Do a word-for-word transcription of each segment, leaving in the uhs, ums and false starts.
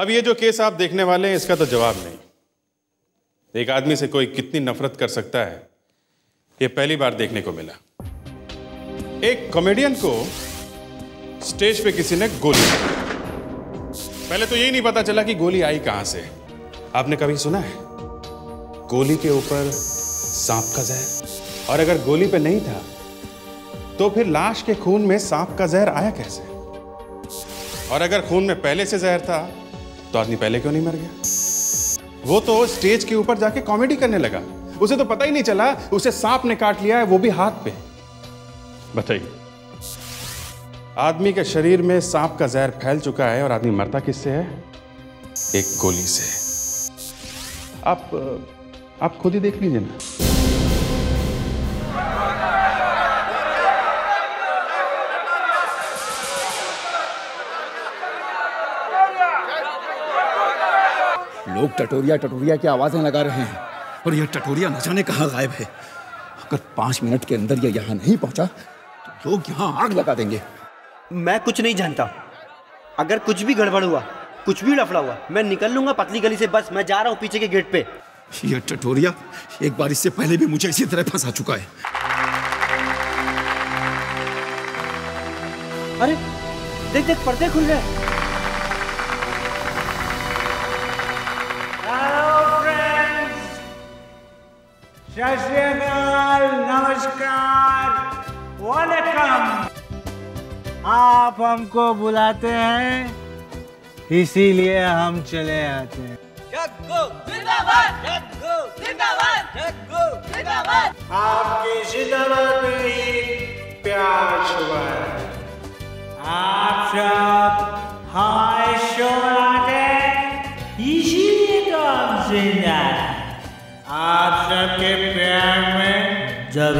अब ये जो केस आप देखने वाले हैं इसका तो जवाब नहीं। एक आदमी से कोई कितनी नफरत कर सकता है ये पहली बार देखने को मिला। एक कॉमेडियन को स्टेज पे किसी ने गोली मारी। पहले तो यही नहीं पता चला कि गोली आई कहां से। आपने कभी सुना है गोली के ऊपर सांप का जहर? और अगर गोली पे नहीं था तो फिर लाश के खून में सांप का जहर आया कैसे? और अगर खून में पहले से जहर था तो आदमी पहले क्यों नहीं मर गया? वो तो स्टेज के ऊपर जाके कॉमेडी करने लगा, उसे तो पता ही नहीं चला उसे सांप ने काट लिया है, वो भी हाथ पे। बताइए, आदमी के शरीर में सांप का जहर फैल चुका है और आदमी मरता किससे है? एक गोली से। आप आप खुद ही देख लीजिए ना। लोग टटोरिया टटोरिया की आवाजें लगा रहे हैं और यह टटोरिया न जाने कहाँ गायब है। अगर पांच मिनट के अंदर यह यहाँ नहीं पहुंचा तो लोग यहाँ आग लगा देंगे। मैं कुछ नहीं जानता, अगर कुछ भी गड़बड़ हुआ, कुछ भी लफड़ा हुआ, मैं निकल लूंगा पतली गली से। बस मैं जा रहा हूँ पीछे के गेट पे। यह टटोरिया एक बार इससे पहले भी मुझे इसी तरह फंसा चुका है। अरे देख देख, पर्दे खुल गए। सत्यकाल, नमस्कार, वेलकम। आप हमको बुलाते हैं इसीलिए हम चले आते हैं। जग्गू जिंदाबाद, जग्गू जिंदाबाद, जग्गू जिंदाबाद। आपकी जिंदाबाद में ही प्यार छुआ है। आप सब हमारे शो बनाते हैं इसीलिए तो हम जिंदा है। आप सबके प्यार में जब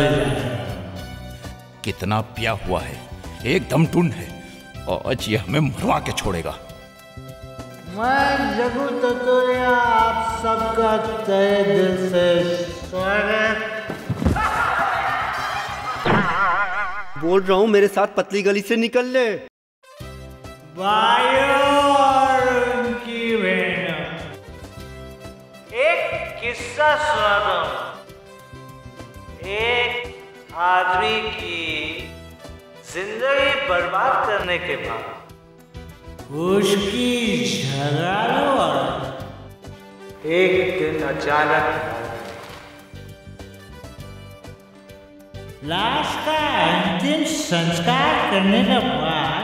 कितना पिया हुआ है, एकदम टुन है और आज ये हमें मरवा के छोड़ेगा। मैं जग्गू तटोरिया आप सबका तहे दिल से स्वागत बोल रहा हूँ। मेरे साथ पतली गली से निकल ले। किस्सा सुनाता। एक आदमी की जिंदगी बर्बाद करने के बाद उसकी झगड़ालू औरत एक दिन अचानक लाश का अंतिम संस्कार करने के बाद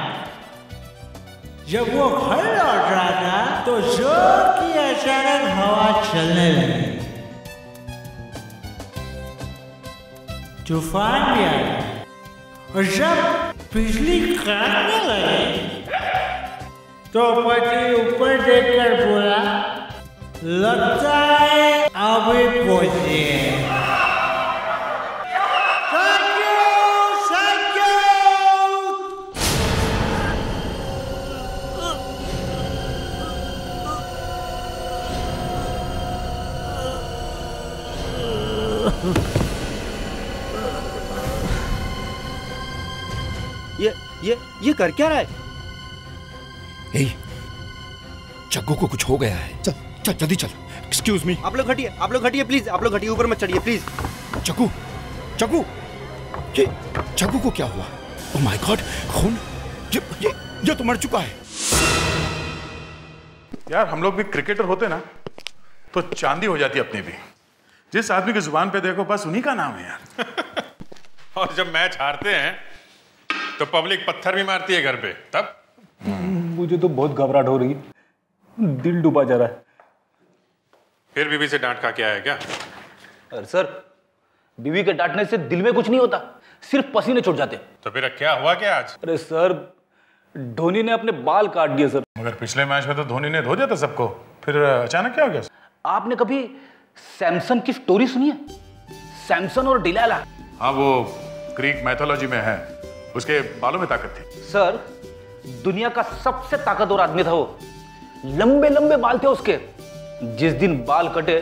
जब वो घर लौट रहा था तो जोर की अचानक हवा चलने लगी, तूफान भी आया और जब बिजली कड़कने लगी तो पति ऊपर देखकर बोला, लगता है अभी पहुंचे। ये ये ये कर क्या रहा है? ए, जग्गू को कुछ हो गया है। चल चल जल्दी चल। Excuse me. आप लोग हटिए, आप लोग हटिए प्लीज, आप लोग हटिए, ऊपर मत चढ़िए प्लीज। जग्गू, जग्गू, ये जग्गू को क्या हुआ? ओह माय गॉड, खून, ये ये ये तो मर चुका है। यार हम लोग भी क्रिकेटर होते ना तो चांदी हो जाती अपनी भी। जिस आदमी की जुबान पे देखो बस उन्हीं का नाम है यार। और जब मैच हारते हैं तो पब्लिक पत्थर भी मारती है घर पे। तब मुझे तो बहुत घबराहट हो रही है, दिल डूबा जा रहा है। फिर बीवी से डांट खा के आया क्या? अरे सर, बीवी के डांटने से दिल में कुछ नहीं होता, सिर्फ पसीने छूट जाते। तो फिर क्या हुआ क्या आज? अरे सर, धोनी ने अपने बाल काट दिए सर। मगर पिछले मैच में तो धोनी ने धो दिया था सबको, फिर अचानक क्या हो गया? आपने कभी सैमसन की स्टोरी सुनी है? सैमसन और डिलाला। हाँ, वो ग्रीक मैथोलॉजी में है, उसके बालों में ताकत थी। सर, दुनिया का सबसे ताकतवर आदमी था वो। लंबे लंबे बाल थे उसके। जिस दिन बाल कटे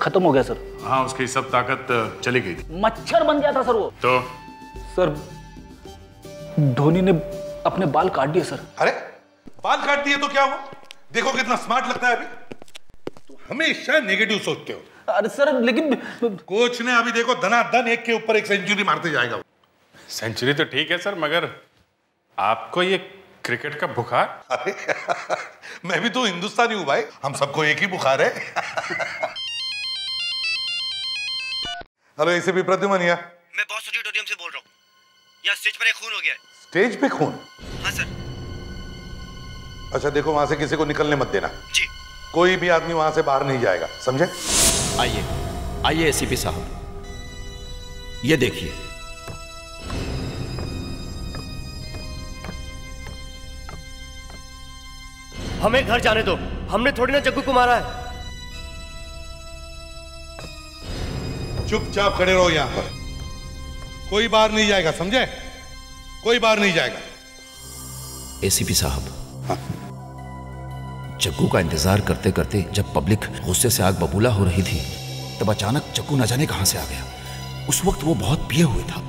खत्म हो गया सर। हाँ, उसकी सब ताकत चली गई थी, मच्छर बन गया था सर वो। तो सर, धोनी ने अपने बाल काट दिए सर। अरे बाल काट दिए तो क्या हुआ? देखो कितना स्मार्ट लगता है अभी, तो हमेशा नेगेटिव सोचते हो। अरे सर लेकिन कोच ने अभी देखो धनाधन एक के ऊपर एक सेंचुरी मारते जाएगा। सेंचुरी तो ठीक है सर, मगर आपको ये क्रिकेट का बुखार। अरे मैं भी तो हिंदुस्तानी हूँ भाई, हम सबको एक ही बुखार है। हेलो एसीपी प्रद्युमन, या मैं बॉस ऑडिटोरियम से बोल रहा हूँ। यहाँ स्टेज पर एक खून हो गया है। स्टेज पे खून? हाँ सर। अच्छा देखो वहां से किसी को निकलने मत देना जी। कोई भी आदमी वहां से बाहर नहीं जाएगा, समझे? आइए आइए एसीपी साहब, ये देखिए। हमें घर जाने दो, हमने थोड़ी ना जग्गू को मारा है। चुपचाप खड़े रहो यहाँ पर, कोई बाहर नहीं जाएगा, समझे? कोई बाहर नहीं जाएगा। एसीपी साहब, हाँ। जग्गू का इंतजार करते करते जब पब्लिक गुस्से से आग बबूला हो रही थी, तब अचानक जग्गू न जाने कहां से आ गया। उस वक्त वो बहुत पिए हुए था।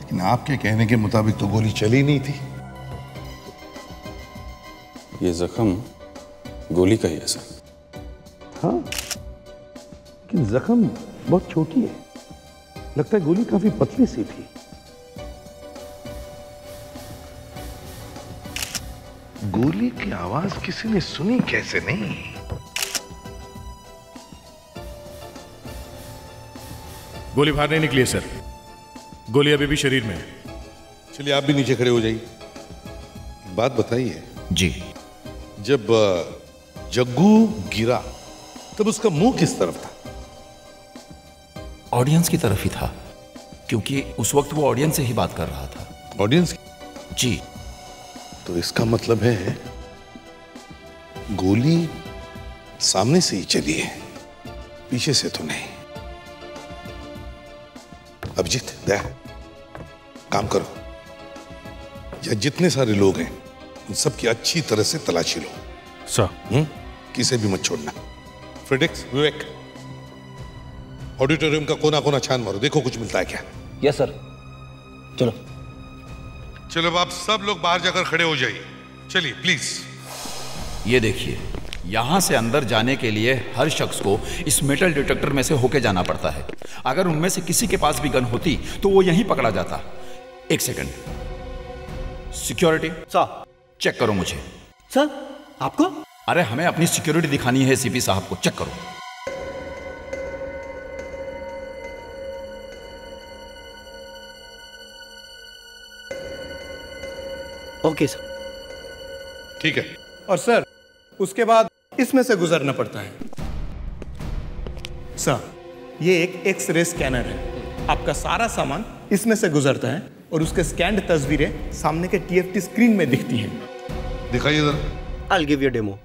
लेकिन आपके कहने के मुताबिक तो गोली चली नहीं थी। ये जख्म गोली का ही है सर। हाँ, लेकिन जख्म बहुत छोटी है, लगता है गोली काफी पतली सी थी। गोली की आवाज किसी ने सुनी कैसे नहीं? गोली बाहर नहीं निकली है सर, गोली अभी भी शरीर में है। चलिए आप भी नीचे खड़े हो जाइए। बात बताइए जी, जब जग्गू गिरा तब उसका मुंह किस तरफ था? ऑडियंस की तरफ ही था, क्योंकि उस वक्त वो ऑडियंस से ही बात कर रहा था। ऑडियंस जी। तो इसका मतलब है गोली सामने से ही चली है, पीछे से तो नहीं। अभिजीत, दया, काम करो, या जितने सारे लोग हैं उन सबकी अच्छी तरह से तलाशी लो सर। हम्म, किसे भी मत छोड़ना। फ्रेडरिक्स, विवेक, ऑडिटोरियम का कोना कोना छान मारो, देखो कुछ मिलता है क्या। Yes sir. चलो चलो, आप सब लोग बाहर जाकर खड़े हो जाइए। चलिए प्लीज। ये देखिए, यहाँ से अंदर जाने के लिए हर शख्स को इस मेटल डिटेक्टर में से होके जाना पड़ता है। अगर उनमें से किसी के पास भी गन होती तो वो यहीं पकड़ा जाता। एक सेकंड, सिक्योरिटी सर, चेक करो मुझे। सर आपको? अरे हमें अपनी सिक्योरिटी दिखानी है सीपी साहब को, चेक करो। ओके सर, ठीक है। और सर उसके बाद इसमें से गुजरना पड़ता है। सर ये एक एक्स-रे स्कैनर है, आपका सारा सामान इसमें से गुजरता है और उसके स्कैंड तस्वीरें सामने के टीएफटी स्क्रीन में दिखती हैं। दिखाइए जरा। I give you demo.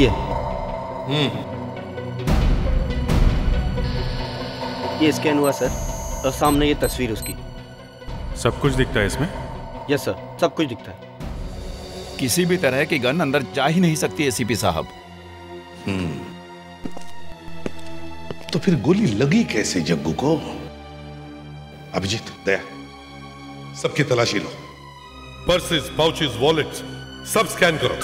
ये हम्म ये स्कैन हुआ सर, और सामने ये तस्वीर उसकी। सब कुछ दिखता है इसमें? यस सर, सब कुछ दिखता है। किसी भी तरह की गन अंदर जा ही नहीं सकती एसीपी साहब। हम्म, तो फिर गोली लगी कैसे जग्गू को? अभिजीत, दया, सबकी तलाशी लो। पर्सेस, पाउचेस, वॉलेट्स, सब स्कैन करो।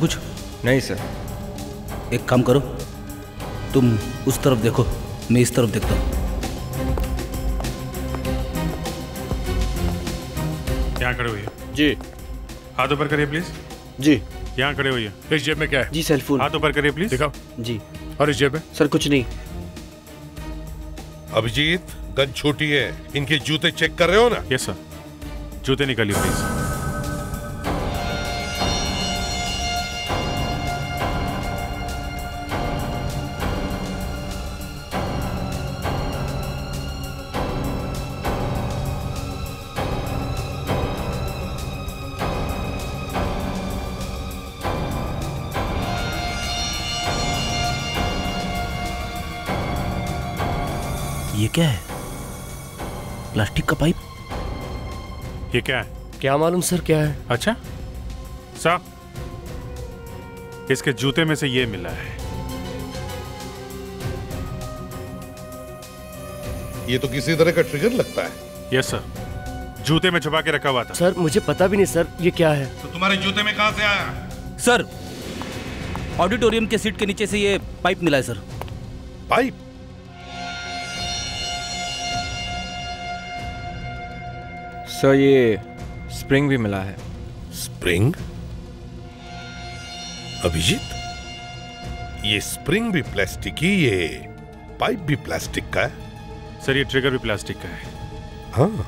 कुछ नहीं सर। एक काम करो, तुम उस तरफ देखो, मैं इस तरफ देखता हूँ। यहाँ खड़े हुए जी, हाथ ऊपर करिए प्लीज। जी यहाँ खड़े हुए। इस जेब में क्या है? जी सेलफोन। हाथ ऊपर करिए प्लीज, दिखाओ। जी। और इस जेब में सर कुछ नहीं। अभिजीत, गन छोटी है, इनके जूते चेक कर रहे हो ना? Yes sir. जूते निकालिए प्लीज। ये क्या है? प्लास्टिक का पाइप? ये क्या है? क्या मालूम सर क्या है। अच्छा साहब, इसके जूते में से ये मिला है। ये तो किसी तरह का ट्रिगर लगता है। यस सर, जूते में छुपा के रखा हुआ था। सर मुझे पता भी नहीं सर ये क्या है। तो तुम्हारे जूते में कहां से आया? सर ऑडिटोरियम के सीट के नीचे से ये पाइप मिला है सर। पाइप? सर ये स्प्रिंग भी मिला है। स्प्रिंग? अभिजीत, ये स्प्रिंग भी प्लास्टिक की, ये पाइप भी प्लास्टिक का है। सर ये ट्रिगर भी प्लास्टिक का है। हाँ,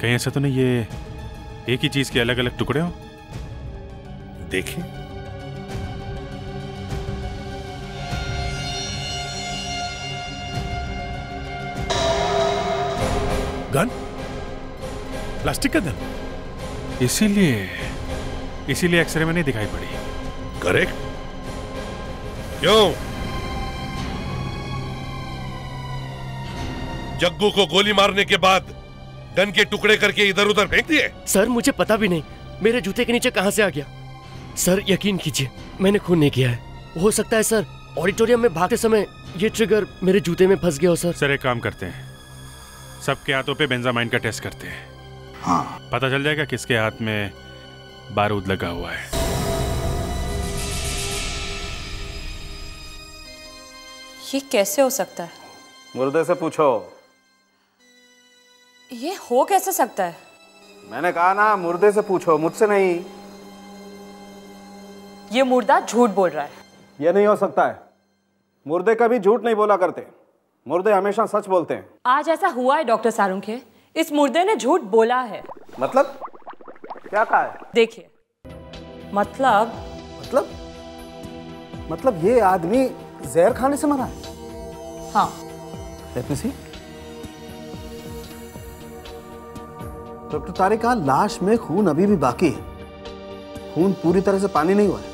कहीं ऐसा तो नहीं ये एक ही चीज के अलग अलग टुकड़े हो? देखिए, गन, प्लास्टिक का गन, इसीलिए इसीलिए एक्सरे में नहीं दिखाई पड़ी। करेक्ट। यो जग्गू को गोली मारने के बाद गन के टुकड़े करके इधर उधर फेंक दिए। सर मुझे पता भी नहीं मेरे जूते के नीचे कहां से आ गया। सर यकीन कीजिए मैंने खून नहीं किया है। हो सकता है सर ऑडिटोरियम में भागते समय ये ट्रिगर मेरे जूते में फंस गया हो। सर सर एक काम करते हैं, सबके हाथों पे बेंजामाइन का टेस्ट करते हैं। हाँ। पता चल जाएगा किसके हाथ में बारूद लगा हुआ है। ये कैसे हो सकता है? मुर्दे से पूछो। ये हो कैसे सकता है? मैंने कहा ना मुर्दे से पूछो, मुझसे नहीं। ये मुर्दा झूठ बोल रहा है। ये नहीं हो सकता है, मुर्दे कभी झूठ नहीं बोला करते, मुर्दे हमेशा सच बोलते हैं। आज ऐसा हुआ है डॉक्टर सारुंखे, इस मुर्दे ने झूठ बोला है। मतलब क्या कहा है? देखिए मतलब मतलब मतलब ये आदमी जहर खाने से मरा है। हाँ। डॉक्टर तारे का लाश में खून अभी भी बाकी है, खून पूरी तरह से पानी नहीं हुआ है।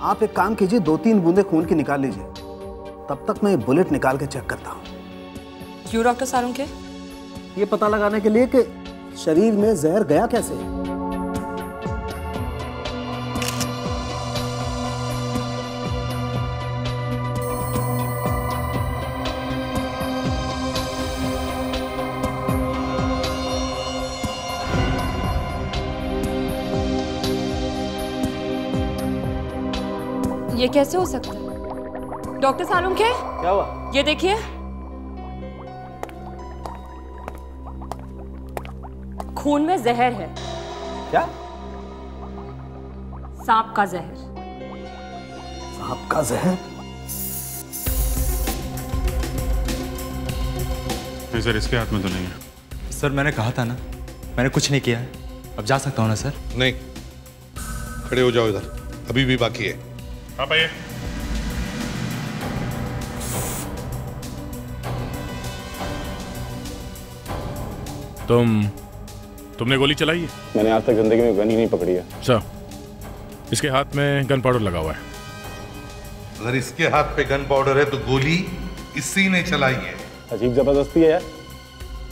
आप एक काम कीजिए, दो तीन बूंदे खून की निकाल लीजिए, तब तक मैं बुलेट निकाल के चेक करता हूँ। क्यों डॉक्टर सारुंखे? ये पता लगाने के लिए कि शरीर में जहर गया कैसे। ये कैसे हो सकता है? डॉक्टर सारुंखे क्या हुआ? ये देखिए खून में जहर है। क्या? सांप का जहर। सांप का जहर? सर इसके हाथ में तो नहीं है। सर मैंने कहा था ना मैंने कुछ नहीं किया है, अब जा सकता हूँ ना सर? नहीं, खड़े हो जाओ, इधर अभी भी बाकी है। हाँ भाई, तुम तुमने गोली चलाई है? मैंने आज तक जिंदगी में गन ही नहीं पकड़ी है सर। इसके हाथ में गन पाउडर लगा हुआ है। अगर इसके हाथ पे गन पाउडर है तो गोली इसी ने चलाई है। अजीब जबरदस्ती है यार,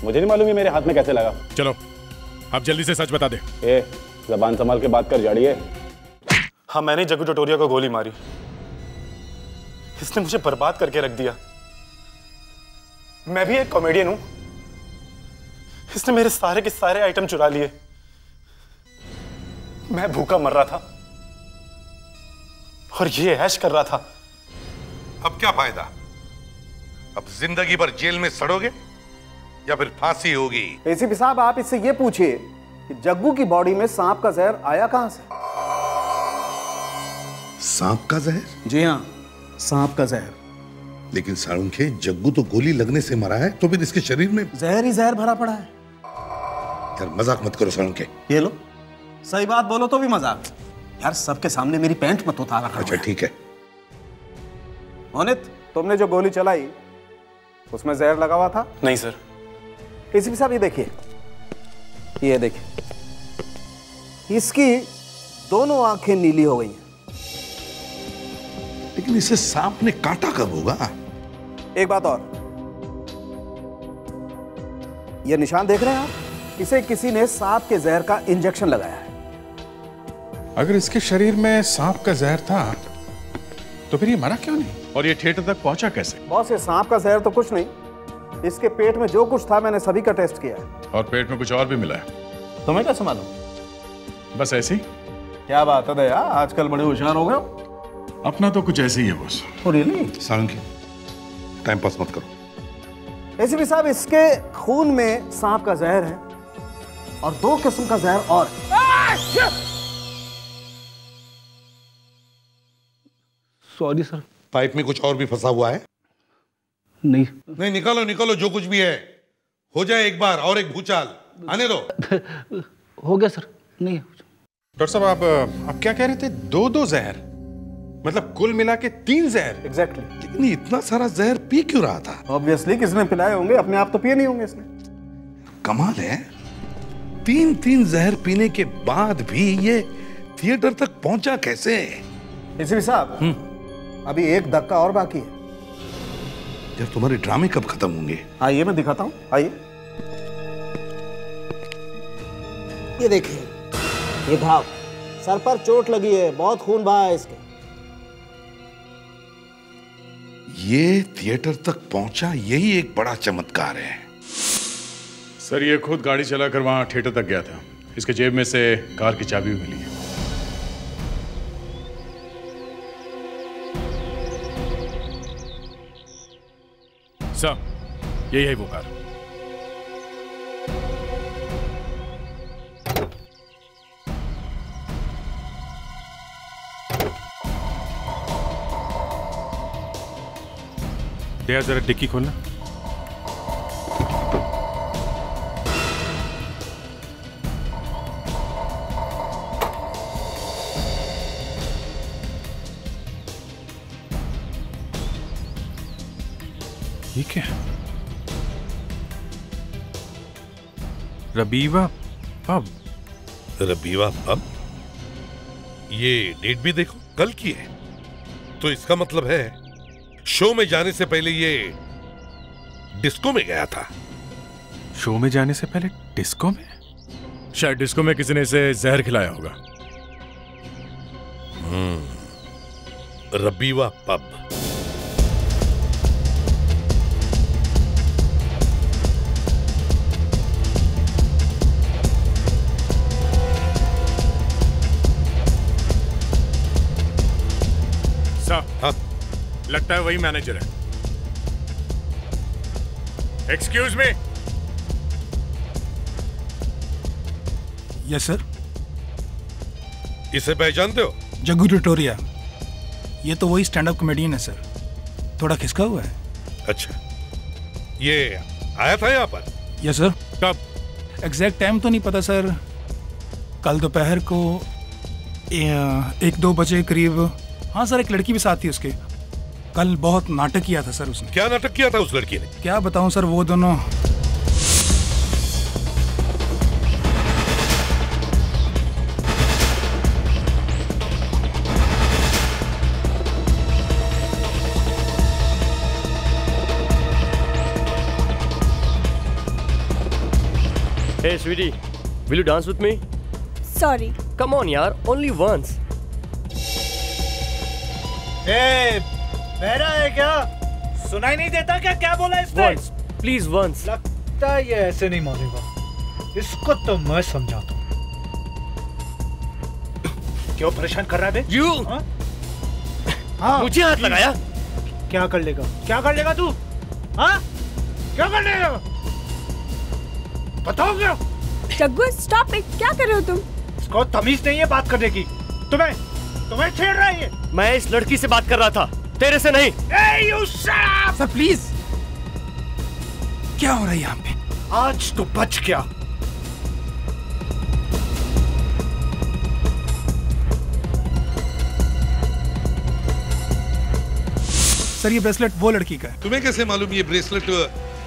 मुझे नहीं मालूम ये मेरे हाथ में कैसे लगा। चलो आप जल्दी से सच बता दे। ए, जबान संभाल के बात कर जाड़िए। हाँ मैंने जग्गू टटोरिया को गोली मारी, इसने मुझे बर्बाद करके रख दिया। मैं भी एक कॉमेडियन हूं, इसने मेरे सारे के सारे आइटम चुरा लिए। मैं भूखा मर रहा था और ये ऐश कर रहा था। अब क्या फायदा, अब जिंदगी भर जेल में सड़ोगे या फिर फांसी होगी। एसीपी साहब आप इससे ये पूछिए कि जग्गू की बॉडी में सांप का जहर आया कहां से? सांप का जहर? जी हाँ, सांप का जहर। लेकिन सारुंखे जग्गू तो गोली लगने से मरा है, तो फिर इसके शरीर में जहर ही जहर भरा पड़ा है। यार मजाक मत करो सारुंखे। ये लो, सही बात बोलो तो भी मजाक। यार सबके सामने मेरी पैंट मत उतारा करो। अच्छा ठीक है। मोनित, तुमने जो गोली चलाई उसमें जहर लगा हुआ था? नहीं सर। एसीपी साहब ये देखिए, ये देखिए, इसकी दोनों आंखें नीली हो गई हैं। लेकिन इसे सांप ने काटा कब होगा? एक बात और, ये निशान देख रहे हैं आप? इसे किसी ने सांप के जहर का इंजेक्शन लगाया है। अगर इसके शरीर में सांप का जहर था तो फिर ये मरा क्यों नहीं और ये थिएटर तक पहुंचा कैसे? बॉस, ये सांप का जहर तो कुछ नहीं, इसके पेट में जो कुछ था मैंने सभी का टेस्ट किया है और पेट में कुछ और भी मिला है। तुम्हें कैसे मालूम? बस ऐसी। क्या बात है दया, आजकल बड़े होशियार हो गए। अपना तो कुछ ऐसे ही है boss. Oh really? Sarangi, time pass मत करो। एसीपी साहब, इसके खून में सांप का जहर है और दो किस्म का जहर और। सॉरी सर, पाइप में कुछ और भी फंसा हुआ है। नहीं नहीं, निकालो निकालो जो कुछ भी है। हो जाए एक बार और एक भूचाल, आने दो। हो गया सर। नहीं डॉक्टर साहब, आप आप क्या कह रहे थे? दो दो जहर, मतलब कुल मिला के तीन जहर। Exactly exactly. लेकिन इतना सारा जहर पी क्यों रहा था? ऑब्वियसली किसने पिलाए होंगे, अपने आप तो पिए नहीं होंगे इसने। कमाल है, तीन तीन जहर पीने के बाद भी ये थिएटर तक पहुंचा कैसे? एसीपी साहब, अभी एक धक्का और बाकी है। जब तुम्हारे ड्रामे कब खत्म होंगे? आइए मैं दिखाता हूँ, आइए। ये देखिए, ये घाव, सर पर चोट लगी है, बहुत खून बहा है इसके। ये थिएटर तक पहुंचा, यही एक बड़ा चमत्कार है। सर, ये खुद गाड़ी चलाकर वहां थिएटर तक गया था। इसके जेब में से कार की चाबी भी मिली है। सर, यही है वो कार। दया, जरा डिक्की खोलना। ये क्या? रविवारा पब। रविवारा पब? ये डेट भी देखो, कल की है। तो इसका मतलब है शो में जाने से पहले ये डिस्को में गया था। शो में जाने से पहले डिस्को में? शायद डिस्को में किसी ने इसे जहर खिलाया होगा। हम्म, रविवारा पब। लगता है वही मैनेजर है। Excuse me. Yes sir. इसे पहचानते हो? जग्गू टटोरिया। ये तो वही स्टैंड अप कॉमेडियन है सर, थोड़ा खिसका हुआ है। अच्छा, ये आया था यहाँ पर? Yes sir. कब? एग्जैक्ट टाइम तो नहीं पता सर, कल दोपहर को एक दो बजे करीब। हाँ सर, एक लड़की भी साथ थी उसके। कल बहुत नाटक किया था सर उसने। क्या नाटक किया था उस लड़की ने? क्या बताऊं सर, वो दोनों। Hey sweetie, will you dance with me? Sorry. Come on यार, only once. Hey, बहरा है क्या? सुनाई नहीं देता क्या? क्या बोला इसने? Once, please once. लगता ये ऐसे नहीं मानेगा, इसको तो मैं समझाता हूँ। क्यों परेशान कर रहा है बे? You? हाँ? हाँ, मुझे हाथ लगाया? क्या कर लेगा? क्या कर लेगा तू? हाँ? क्या कर लेगा? बताओ क्यों? जग्गू stop it, क्या कर रहे हो तुम? इसको तमीज नहीं है बात करने की। तुम्हें तुम्हें छेड़ रहा है ये। मैं इस लड़की से बात कर रहा था, तेरे से नहीं। Hey, you shut up! Sir please, क्या हो रहा है यहाँ पे? आज तो बच गया। सर, ये ब्रेसलेट वो लड़की का है। तुम्हें कैसे मालूम ये ब्रेसलेट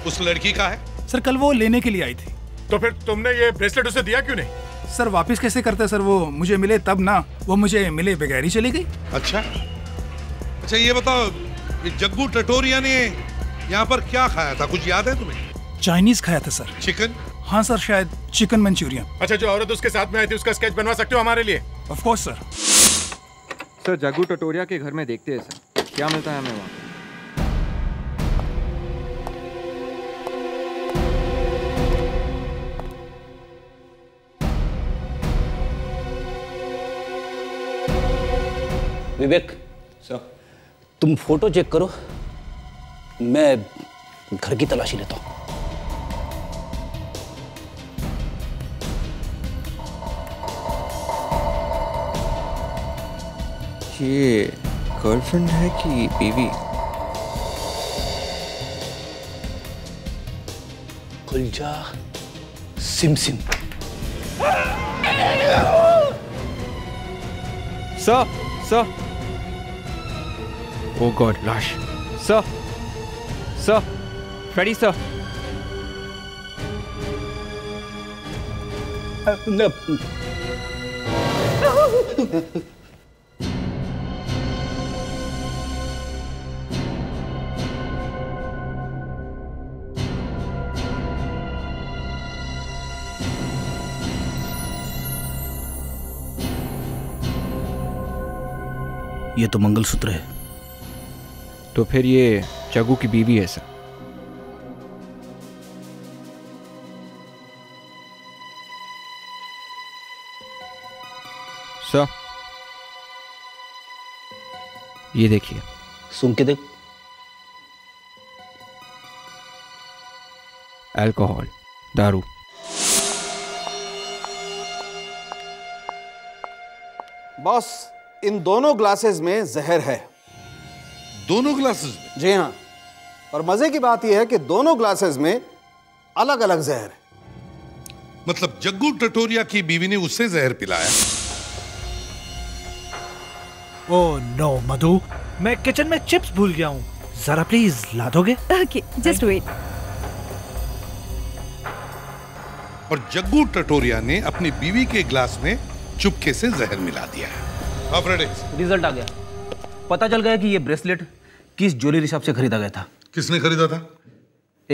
उस लड़की का है? सर, कल वो लेने के लिए आई थी। तो फिर तुमने ये ब्रेसलेट उसे दिया क्यों नहीं? सर, वापस कैसे करते सर, वो मुझे मिले तब ना, वो मुझे मिले बगैर ही चली गई। अच्छा अच्छा, ये बताओ, ये जग्गू टटोरिया ने यहाँ पर क्या खाया था, कुछ याद है तुम्हें? चाइनीज खाया था सर। चिकन? हाँ सर, शायद चिकन मंचूरियन। अच्छा, जो औरत उसके साथ में आई थी उसका स्केच बनवा सकते हो हमारे लिए? Of course sir. सर जागू टटोरिया के घर में देखते हैं सर क्या मिलता है हमें वहाँ। विवेक सर, तुम फोटो चेक करो, मैं घर की तलाशी लेता हूँ। ये गर्लफ्रेंड है कि बीवी? गुलजा सिम सिम। सर सर, ओ गॉड, लाश। Sir sir, Freddy sir. ये तो मंगलसूत्र है। तो फिर ये जागू की बीवी है सर। सर ये देखिए, सुन के देख। अल्कोहल, दारू। बॉस, इन दोनों ग्लासेस में जहर है। दोनों ग्लासेस में? जी हाँ, और मजे की बात यह है कि दोनों ग्लासेस में अलग अलग जहर है। मतलब जग्गू टटोरिया की बीवी ने उससे जहर पिलाया? ओह नो मधु, मैं किचन में चिप्स भूल गया हूँ, जरा प्लीज ला दोगे? Okay, just wait. और जग्गू टटोरिया ने अपनी बीवी के ग्लास में चुपके से जहर मिला दिया है। फ्रेडरिक्स, रिजल्ट आ गया। पता चल गया कि ये ब्रेसलेट किस ज्वेलरी शॉप से खरीदा गया था। किसने खरीदा था?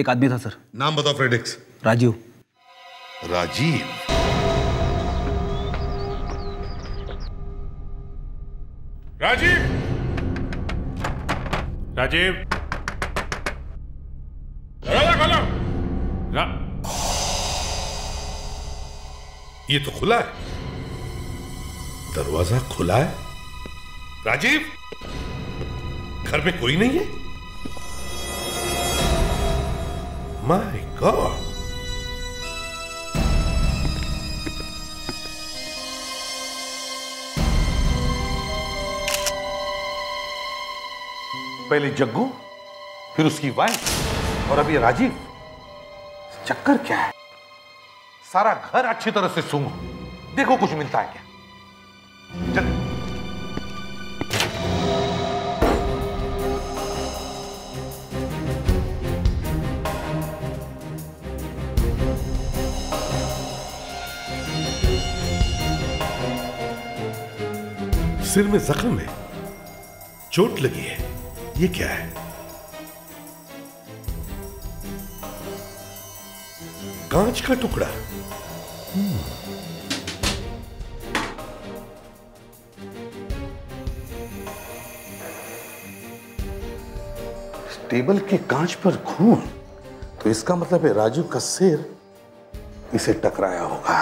एक आदमी था सर। नाम बताओ फ्रेडरिक्स। राजीव। राजीव? राजीव राजीव रा... ये तो खुला है, दरवाजा खुला है। राजीव, घर में कोई नहीं है? माय गॉड, पहले जग्गू, फिर उसकी वाइफ, और अब ये राजीव। चक्कर क्या है? सारा घर अच्छी तरह से सूंघो, देखो कुछ मिलता है क्या। सिर में जख्म है, चोट लगी है, ये क्या है? कांच का टुकड़ा। टेबल के कांच पर खून, तो इसका मतलब है राजू का सिर इसे टकराया होगा।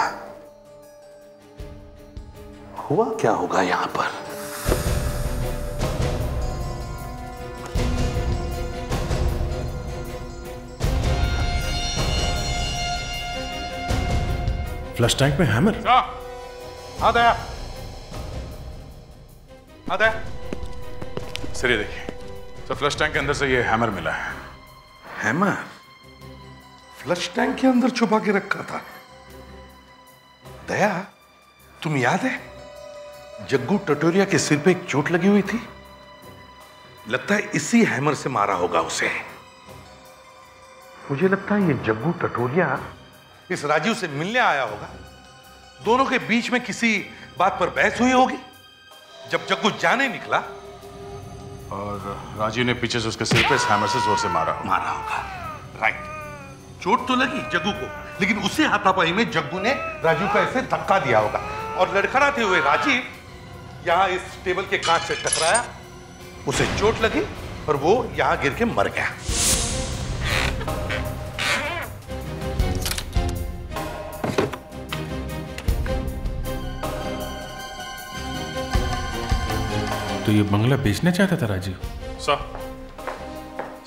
हुआ क्या होगा यहां पर? फ्लश टैंक में हैमर। हाँ दया, हाँ दया, सर ये देखिए। तो फ्लश टैंक के अंदर से ये हैमर मिला है। हैमर फ्लश टैंक के अंदर छुपा के रखा था। दया, तुम याद है जग्गू टटोरिया के सिर पे एक चोट लगी हुई थी, लगता है इसी हैमर से मारा होगा उसे। मुझे लगता है ये जग्गू टटोरिया इस राजीव से मिलने आया होगा, दोनों के बीच में किसी बात पर बहस हुई होगी। जब जग्गू जाने निकला और राजीव ने पीछे से उसके सिर पे इस हैमर से जोर से मारा होगा। मारा होगा, राइट। चोट तो लगी जग्गू को, लेकिन उसी हाथापाई में जग्गू ने राजीव को ऐसे धक्का दिया होगा और लड़खड़ाते हुए राजीव यहाँ इस टेबल के कांच से टकराया, उसे चोट लगी और वो यहाँ गिर के मर गया। तो ये बंगला बेचना चाहता था राजीव सर?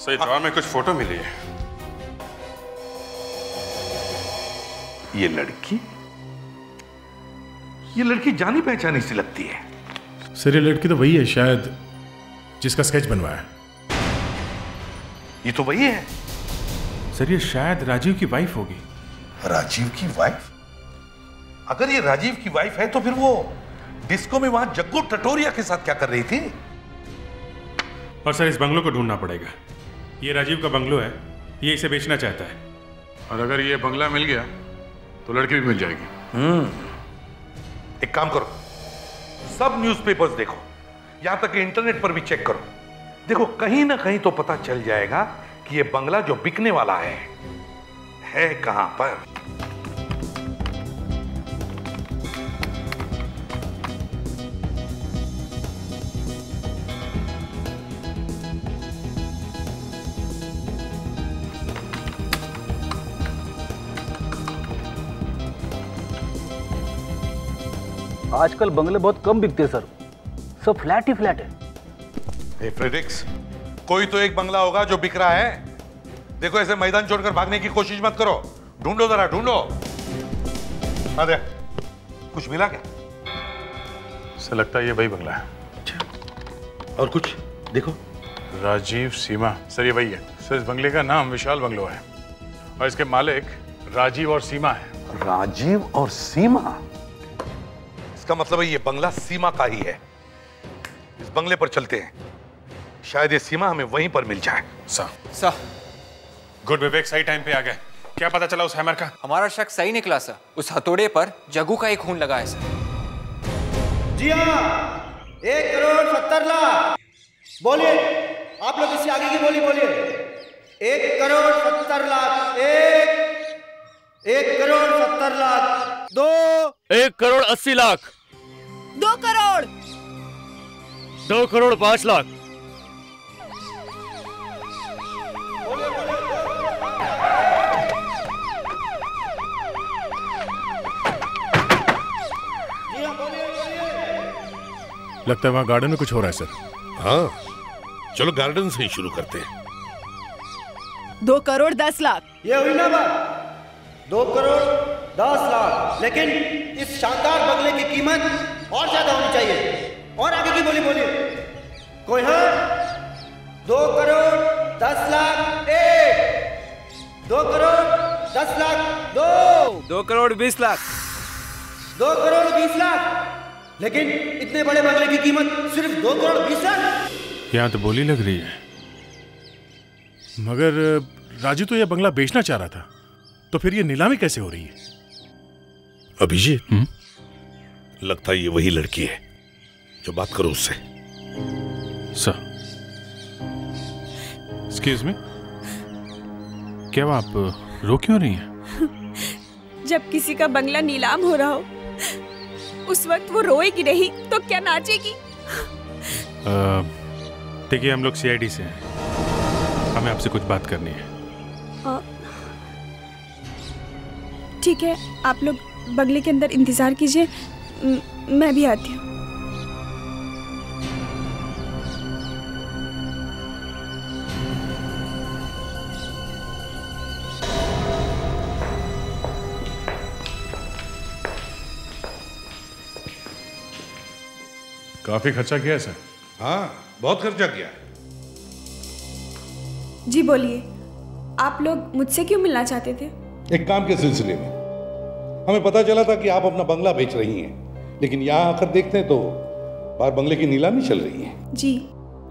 सही ड्रॉ में कुछ फोटो मिली है। ये लड़की ये लड़की जानी पहचानी सी लगती है। सर ये लड़की तो वही है शायद जिसका स्केच बनवाया। ये तो वही है सर, ये शायद राजीव की वाइफ होगी। राजीव की वाइफ? अगर ये राजीव की वाइफ है तो फिर वो डिस्को में वहां जग्गू टटोरिया के साथ क्या कर रही थी? और सर इस बंगलो को ढूंढना पड़ेगा। ये राजीव का बंगलो है, ये इसे बेचना चाहता है और अगर ये बंगला मिल गया तो लड़की भी मिल जाएगी। हम्म, एक काम करो, सब न्यूज़पेपर्स देखो, यहां तक कि इंटरनेट पर भी चेक करो, देखो कहीं ना कहीं तो पता चल जाएगा कि ये बंगला जो बिकने वाला है है कहां पर। आजकल बंगले बहुत कम बिकते सर, सब फ्लैट ही फ्लैट है। हे फ्रेडरिक्स, कोई तो एक बंगला होगा जो बिक रहा है। देखो ऐसे मैदान छोड़कर भागने की कोशिश मत करो, ढूंढो जरा ढूंढो। अरे कुछ मिला क्या? सर लगता है ये वही बंगला है। अच्छा और कुछ? देखो राजीव सीमा, सर ये वही है। सर इस बंगले का नाम विशाल बंगलो है और इसके मालिक राजीव और सीमा है। राजीव और सीमा, इसका मतलब है ये बंगला सीमा का ही है। इस बंगले पर चलते हैं, शायद ये सीमा हमें वहीं पर मिल जाए। सर सर गुड, विवेक सही टाइम पे आ गए। क्या पता चला उस हैमर का? हमारा शक सही निकला सर, उस हथौड़े पर जग्गू का एक खून लगा है सर। जी हाँ, एक करोड़ सत्तर लाख। बोलिए आप लोग, इससे आगे की बोली बोलिए। एक करोड़ सत्तर लाख, एक एक करोड़ सत्तर लाख, दो एक करोड़ अस्सी लाख, दो करोड़, दो करोड़ पांच लाख। लगता है वहां गार्डन में कुछ हो रहा है सर। हाँ चलो गार्डन से ही शुरू करते हैं। दो करोड़ दस लाख, ये हुई ना बात, दो करोड़ दस लाख। लेकिन इस शानदार बंगले की कीमत और ज्यादा होनी चाहिए। और आगे की बोली बोलिए। कोई है? दो करोड़ दस लाख एक, दो करोड़ दस लाख दो, दो करोड़ बीस लाख, दो करोड़ बीस लाख। लेकिन इतने बड़े बंगले की कीमत सिर्फ दो करोड़ बीस लाख। यहाँ तो बोली लग रही है, मगर राजू तो यह बंगला बेचना चाह रहा था, तो फिर ये नीलामी कैसे हो रही है? अभिजीत लगता है ये वही लड़की है, जो बात करो उससे। सर एक्सक्यूज मी, क्या आप रो क्यों रही हैं? जब किसी का बंगला नीलाम हो रहा हो उस वक्त वो रोएगी नहीं तो क्या नाचेगी? देखिए हम लोग सीआईडी से हैं, हमें आपसे कुछ बात करनी है। ठीक है आप लोग बंगले के अंदर इंतजार कीजिए, मैं भी आती हूँ। काफी खर्चा किया है सर। हाँ बहुत खर्चा किया है। जी बोलिए, आप लोग मुझसे क्यों मिलना चाहते थे? एक काम के सिलसिले में। हमें पता चला था कि आप अपना बंगला बेच रही हैं, लेकिन यहाँ आकर देखते हैं तो बाहर बंगले की नीलामी चल रही है। जी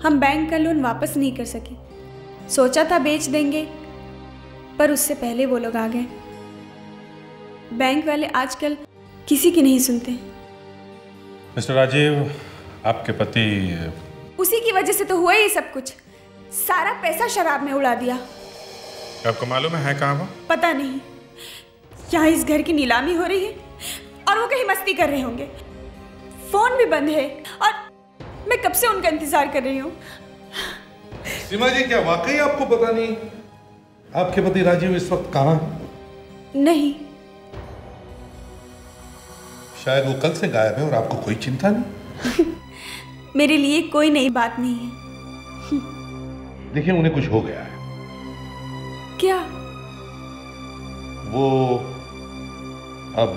हम बैंक का लोन वापस नहीं कर सके, सोचा था बेच देंगे पर उससे पहले वो लोग आ गए। बैंक वाले आजकल किसी की नहीं सुनते। मिस्टर राजीव आपके पति? उसी की वजह से तो हुआ ये सब कुछ, सारा पैसा शराब में उड़ा दिया। आपको मालूम है कहाँ वो? पता नहीं। यहाँ इस घर की नीलामी हो रही है और वो कहीं मस्ती कर रहे होंगे। फोन भी बंद है और मैं कब से उनका इंतजार कर रही हूँ। सीमा जी, क्या वाकई आपको पता नहीं आपके पति राजीव इस वक्त कहाँ है? नहीं, शायद वो कल से गायब है और आपको कोई चिंता नहीं। मेरे लिए कोई नई बात नहीं है। देखिए, उन्हें कुछ हो गया है। क्या वो अब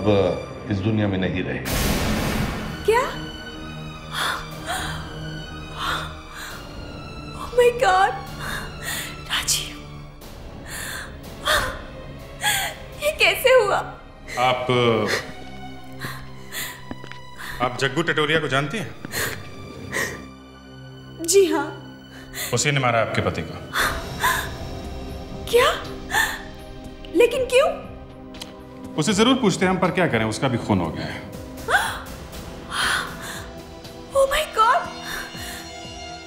इस दुनिया में नहीं रहे? क्या? ओह माय गॉड, राजीव, ये कैसे हुआ? आप आप जग्गू टटोरिया को जानती हैं? जी हाँ। उसी ने मारा आपके पति को। क्या? लेकिन क्यों? उसे जरूर पूछते हैं, हम पर क्या करें, उसका भी खून हो गया है। ओह माय गॉड,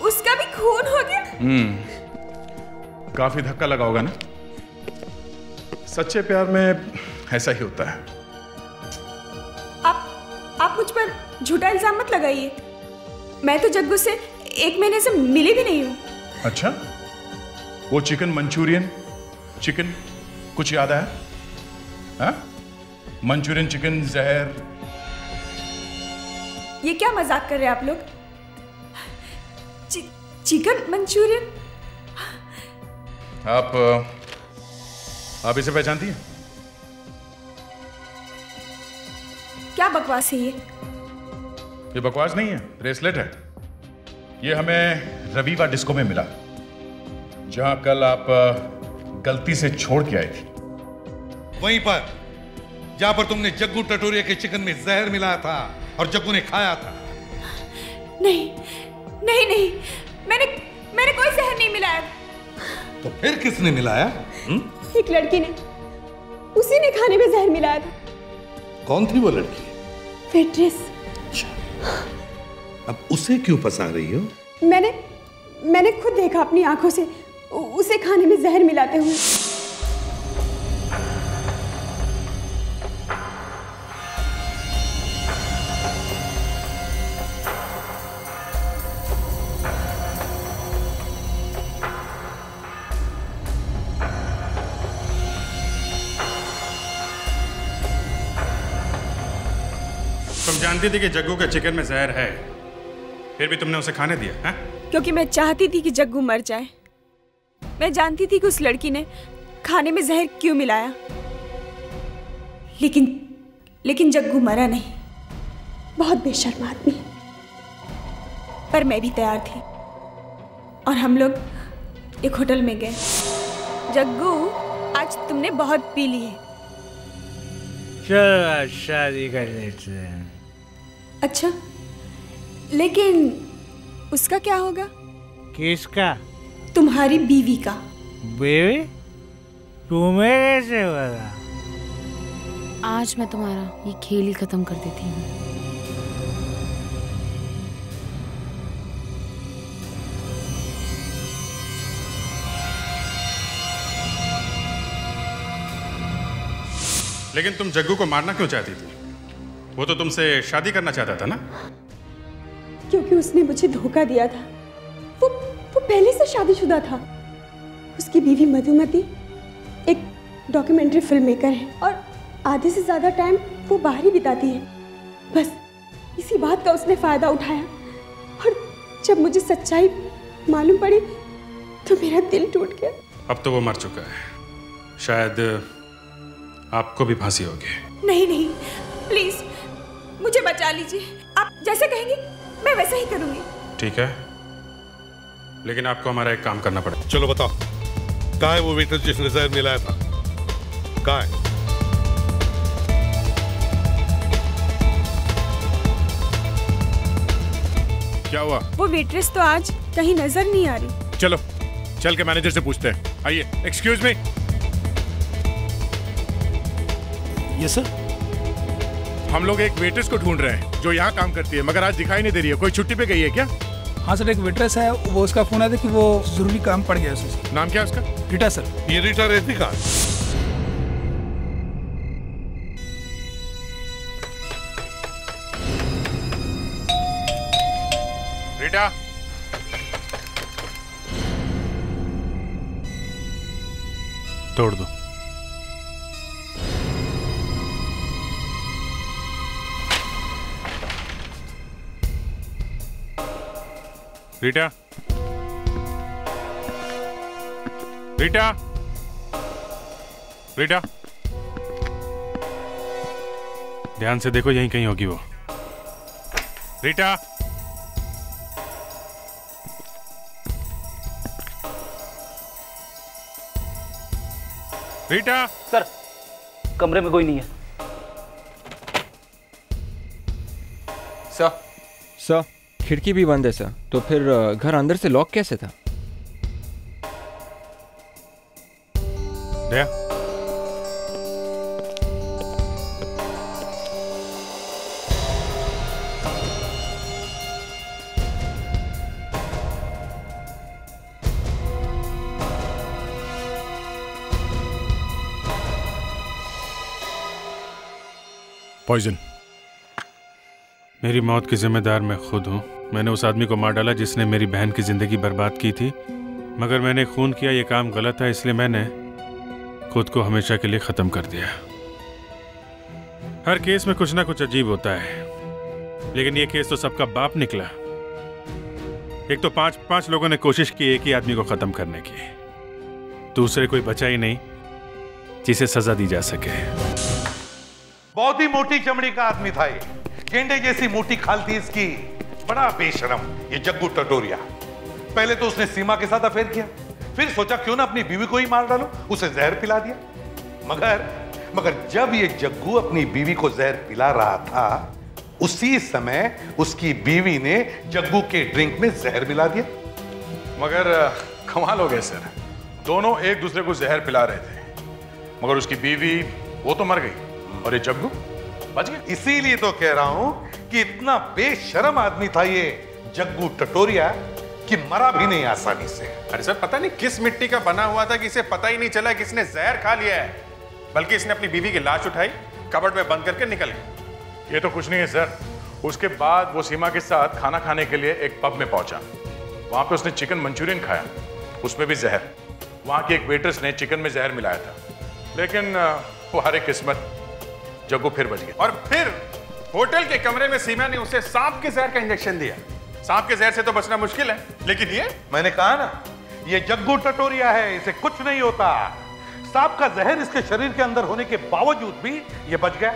उसका भी खून हो गया? हम्म, काफी धक्का लगा होगा ना। सच्चे प्यार में ऐसा ही होता है। आप आप मुझ पर झूठा इल्जाम मत लगाइए। मैं तो जग्गू से एक महीने से मिली भी नहीं हूँ। अच्छा, वो चिकन मंचूरियन चिकन कुछ याद आया? हाँ, मंचूरियन चिकन, जहर। ये क्या मजाक कर रहे हैं आप लोग? चि, चिकन मंचूरियन? आप आप इसे पहचानती हैं? क्या बकवास है ये? ये बकवास नहीं है, ब्रेसलेट है। ये हमें रविवार डिस्को में मिला, जहां कल आप गलती से छोड़ के आई थी। वहीं पर जहां पर तुमने जग्गू टटोरिया के चिकन में जहर मिलाया था और जग्गू ने खाया था। नहीं नहीं नहीं, मैंने मैंने कोई जहर नहीं मिलाया। तो फिर किसने मिलाया? हुँ? एक लड़की ने, उसी ने खाने में जहर मिलाया था। कौन थी वो लड़की? फेड्रिक्स। अब उसे क्यों फंसा रही हो? मैंने मैंने खुद देखा अपनी आंखों से उसे खाने में जहर मिलाते हुए। तुम जानती थी कि जग्गू के चिकन में जहर है, फिर भी तुमने उसे खाने दिया है? क्योंकि मैं चाहती थी कि जग्गू मर जाए। मैं जानती थी कि उस लड़की ने खाने में जहर क्यों मिलाया, लेकिन लेकिन जग्गू मरा नहीं। बहुत बेशर्म आदमी, पर मैं भी तैयार थी और हम लोग एक होटल में गए। जग्गू, आज तुमने बहुत पी ली है, चलो आज शादी कर लेते हैं। अच्छा, लेकिन उसका क्या होगा? किसका? तुम्हारी बीवी का। बीवी? तुम्हें कैसे पता? आज मैं तुम्हारा ये खेल ही खत्म कर देती हूँ। लेकिन तुम जग्गू को मारना क्यों चाहती थी? वो तो तुमसे शादी करना चाहता था ना? क्योंकि उसने मुझे धोखा दिया था। वो वो पहले से शादीशुदा था। उसकी बीवी मधुमती एक डॉक्यूमेंट्री फिल्म मेकर है और आधे से ज़्यादा टाइम वो बाहर ही बिताती है। बस इसी बात का उसने फ़ायदा उठाया और जब मुझे सच्चाई मालूम पड़ी तो मेरा दिल टूट गया। अब तो वो मर चुका है, शायद आपको भी फांसी होगी। नहीं नहीं, प्लीज़ मुझे बचा लीजिए। आप जैसे कहेंगे मैं वैसा ही करूँगी। ठीक है, लेकिन आपको हमारा एक काम करना पड़ेगा। चलो बताओ, कहाँ है वो वेटर जिसने जहर मिलाया था? कहाँ है? क्या हुआ? वो वेटरेस तो आज कहीं नजर नहीं आ रही। चलो चल के मैनेजर से पूछते हैं। आइए। Excuse me. Yes sir. हम लोग एक वेटरेस को ढूंढ रहे हैं जो यहाँ काम करती है, मगर आज दिखाई नहीं दे रही है। कोई छुट्टी पे गई है क्या? हाँ सर, एक वेट्रेस है, वो उसका फोन आया था कि वो जरूरी काम पड़ गया उसे। नाम क्या है उसका? Rita sir. ये रीटा रहती कहाँ? रीटा, तोड़ दो। रीटा, रीटा, रीटा, ध्यान से देखो, यहीं कहीं होगी वो। रीटा, रीटा। सर, कमरे में कोई नहीं है। सर, सर, खिड़की भी बंद है सर, तो फिर घर अंदर से लॉक कैसे था? दया, पॉइजन। मेरी मौत की जिम्मेदार मैं खुद हूँ। मैंने उस आदमी को मार डाला जिसने मेरी बहन की जिंदगी बर्बाद की थी, मगर मैंने खून किया, ये काम गलत था, इसलिए मैंने खुद को हमेशा के लिए ख़त्म कर दिया। हर केस में कुछ ना कुछ अजीब होता है, लेकिन ये केस तो सबका बाप निकला। एक तो पांच पांच लोगों ने कोशिश की एक ही आदमी को ख़त्म करने की, दूसरे कोई बचा ही नहीं जिसे सज़ा दी जा सके। बहुत ही मोटी चमड़ी का आदमी था ये, गेंडे जैसी मोटी खाल थी इसकी। बड़ा बेशरम ये जग्गू टटोरिया। पहले तो उसने सीमा के साथ अफेयर किया, फिर सोचा क्यों ना अपनी बीवी को ही मार डालो, उसे जहर पिला दिया। मगर मगर जब ये जग्गू अपनी बीवी को जहर पिला रहा था, उसी समय उसकी बीवी ने जग्गू के ड्रिंक में जहर मिला दिया। मगर कमाल हो गया सर, दोनों एक दूसरे को जहर पिला रहे थे, मगर उसकी बीवी वो तो मर गई और ये जग्गू बच गया। इसीलिए तो कह रहा हूं कि इतना बेशरम आदमी था ये जग्गू टटोरिया कि मरा भी नहीं आसानी से। अरे सर, पता नहीं किस मिट्टी का बना हुआ था कि इसे पता ही नहीं चला कि इसने जहर खा लिया है, बल्कि इसने अपनी बीवी की लाश उठाई, कबर्ड में बंद करके निकल गई। ये तो कुछ नहीं है सर। उसके बाद वो सीमा के साथ खाना खाने के लिए एक पब में पहुंचा, वहां पर उसने चिकन मंचूरियन खाया, उसमें भी जहर। वहां की एक वेट्रेस ने चिकन में जहर मिलाया था, लेकिन वो हरे किस्मत जग्गू फिर बच गया। और फिर होटल के कमरे में सीमा ने उसे सांप के जहर का इंजेक्शन दिया। सांप के जहर से तो बचना मुश्किल है, लेकिन ये, मैंने कहा ना, ये जग्गू टटोरिया है, इसे कुछ नहीं होता। सांप का जहर इसके शरीर के अंदर होने के बावजूद भी ये बच गया।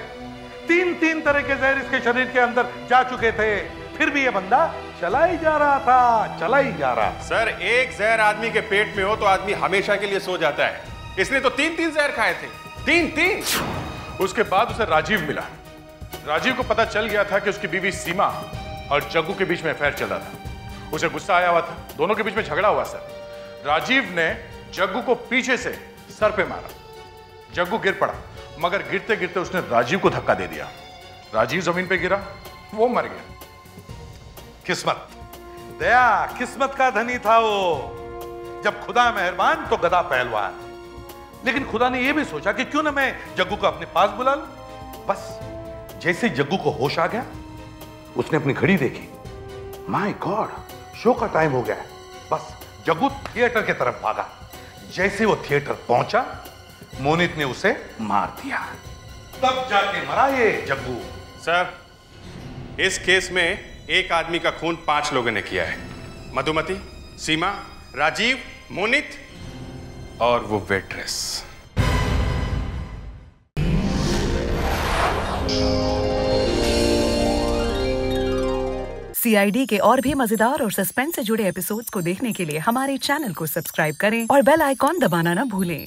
तीन तीन तरह के जहर इसके शरीर के अंदर जा चुके थे, फिर भी ये बंदा चला ही जा रहा था, चला ही जा रहा। सर, एक जहर आदमी के पेट में हो तो आदमी हमेशा के लिए सो जाता है, इसने तो तीन तीन जहर खाए थे, तीन तीन। उसके बाद उसे राजीव मिला। राजीव को पता चल गया था कि उसकी बीवी सीमा और जग्गू के बीच में अफेयर चल रहा था। उसे गुस्सा आया हुआ था, दोनों के बीच में झगड़ा हुआ। सर, राजीव ने जग्गू को पीछे से सर पे मारा, जग्गू गिर पड़ा, मगर गिरते गिरते उसने राजीव को धक्का दे दिया। राजीव जमीन पे गिरा, वो मर गया। किस्मत, दया, किस्मत का धनी था वो। जब खुदा मेहरबान तो गधा पहलवान। लेकिन खुदा ने यह भी सोचा कि क्यों ना मैं जग्गू को अपने पास बुला लूं। बस जैसे जग्गू को होश आ गया, उसने अपनी घड़ी देखी, माय गॉड, शो का टाइम हो गया है। बस जग्गू थिएटर के तरफ भागा। जैसे वो थिएटर पहुंचा, मोनित ने उसे मार दिया, तब जाके मरा ये जग्गू। सर, इस केस में एक आदमी का खून पांच लोगों ने किया है। मधुमती, सीमा, राजीव, मोनित और वो वेट्रेस। सीआईडी के और भी मजेदार और सस्पेंस से जुड़े एपिसोड्स को देखने के लिए हमारे चैनल को सब्सक्राइब करें और बेल आइकॉन दबाना ना भूलें।